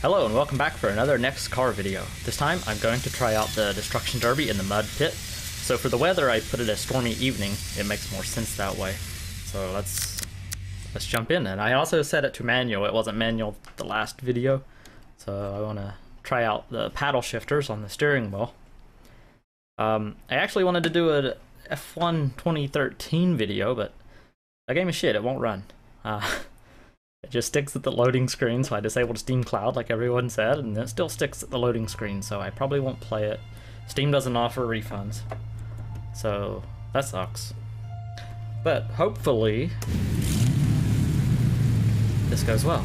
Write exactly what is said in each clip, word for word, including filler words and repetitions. Hello and welcome back for another Next Car video. This time I'm going to try out the Destruction Derby in the mud pit. So for the weather I put it a stormy evening, it makes more sense that way. So let's let's jump in, and I also set it to manual. It wasn't manual the last video. So I want to try out the paddle shifters on the steering wheel. Um, I actually wanted to do an F one twenty thirteen video, but that game is shit, it won't run. Uh, It just sticks at the loading screen, so I disabled Steam Cloud like everyone said, and it still sticks at the loading screen, so I probably won't play it. Steam doesn't offer refunds, so that sucks. But hopefully this goes well.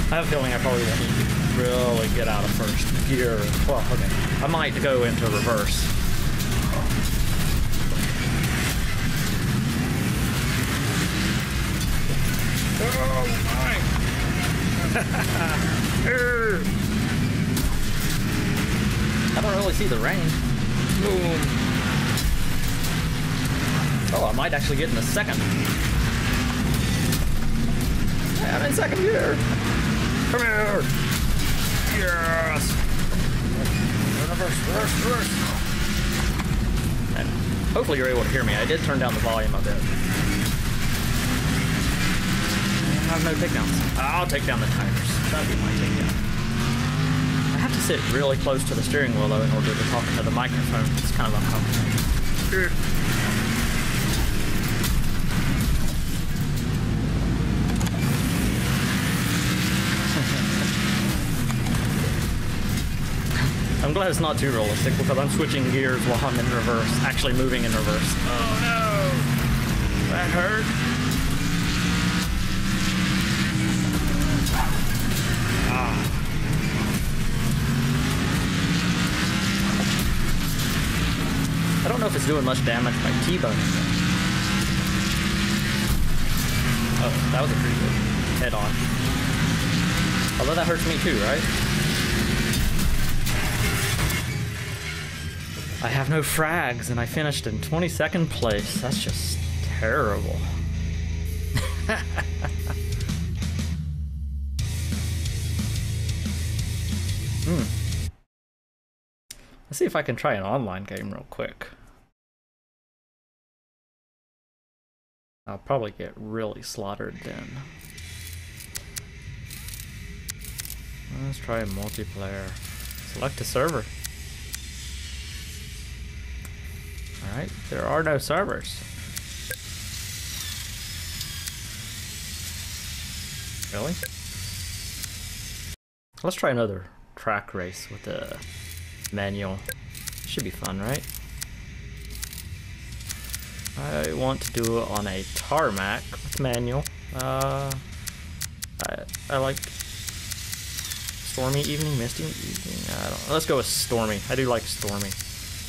I have a feeling I probably won't really get out of first gear. Well, okay, I might go into reverse. Oh my! I don't really see the rain. Boom. Oh, I might actually get in the second. I'm in second gear. Come here. Yes. Reverse, reverse, reverse. And hopefully you're able to hear me. I did turn down the volume a bit. I have no takedowns. I'll take down the tires. That'll be my takedown. I have to sit really close to the steering wheel though in order to talk into the microphone. It's kind of uncomfortable. I'm glad it's not too realistic because I'm switching gears while I'm in reverse, actually moving in reverse. Oh no! That hurt. I don't know if it's doing much damage by T-boning. Oh, that was a pretty good head-on. Although that hurts me too, right? I have no frags and I finished in twenty-second place. That's just terrible. Hmm. Let's see if I can try an online game real quick. I'll probably get really slaughtered then. Let's try multiplayer. Select a server. Alright, there are no servers. Really? Let's try another track race with a manual. Should be fun, right? I want to do it on a tarmac with manual. Uh, I, I like stormy evening, misty evening. I don't. Let's go with stormy. I do like stormy.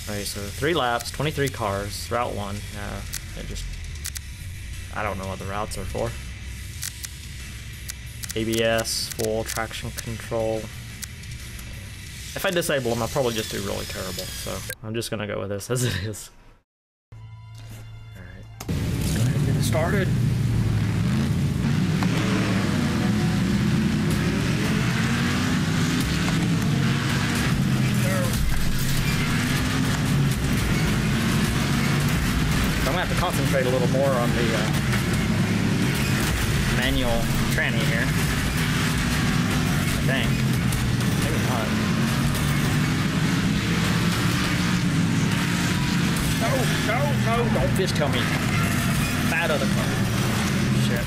Alright, so three laps, twenty-three cars, route one. Uh, I just I don't know what the routes are for. A B S, full traction control. If I disable them, I'll probably just do really terrible, so I'm just gonna go with this as it is. Alright, let's go ahead and get it started. So I'm gonna have to concentrate a little more on the uh, manual tranny here. I think. Maybe not. No, no, no, don't fish tell me. Bad other car. Shit.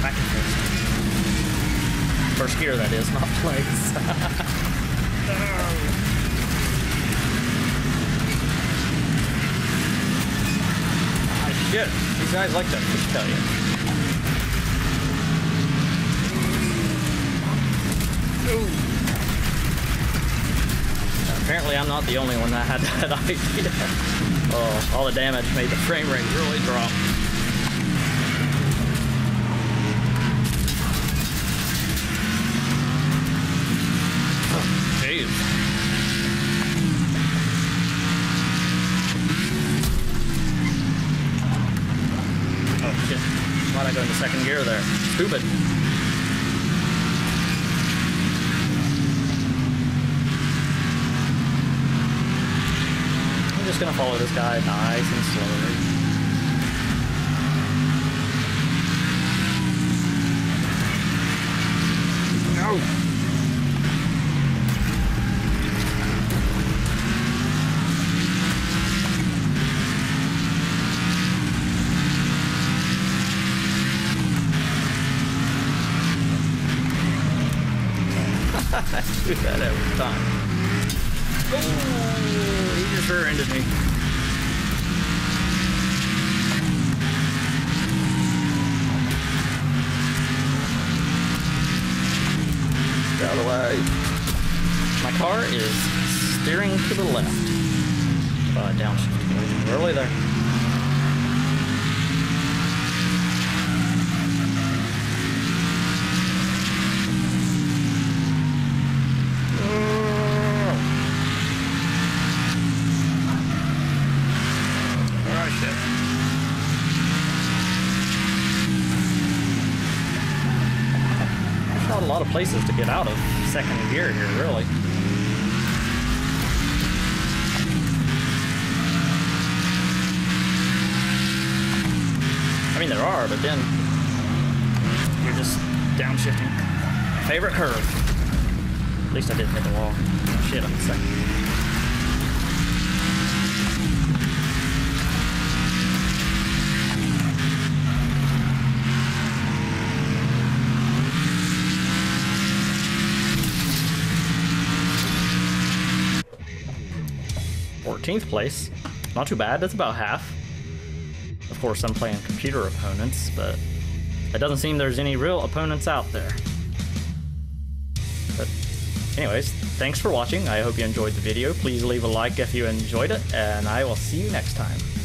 Back in first. First gear, that is, not place. No. Ah, shit. These guys like to fish tell you. No. Apparently I'm not the only one that had that idea. Oh, all the damage made the frame rate really drop. Oh, jeez. shit. Why did I go into second gear there? Stupid. I'm just gonna follow this guy nice and slowly. I do that every time. Oh, he just rear-ended me. Get out of the way. My car is steering to the left. Uh, downshifting early there. A lot of places to get out of second gear here, really. I mean, there are, but then you're just downshifting. Favorite curve. At least I didn't hit the wall. Oh, shit, I'm in second gear. fourteenth place. Not too bad, that's about half. Of course, I'm playing computer opponents, but it doesn't seem there's any real opponents out there. But anyways, thanks for watching. I hope you enjoyed the video. Please leave a like if you enjoyed it, and I will see you next time.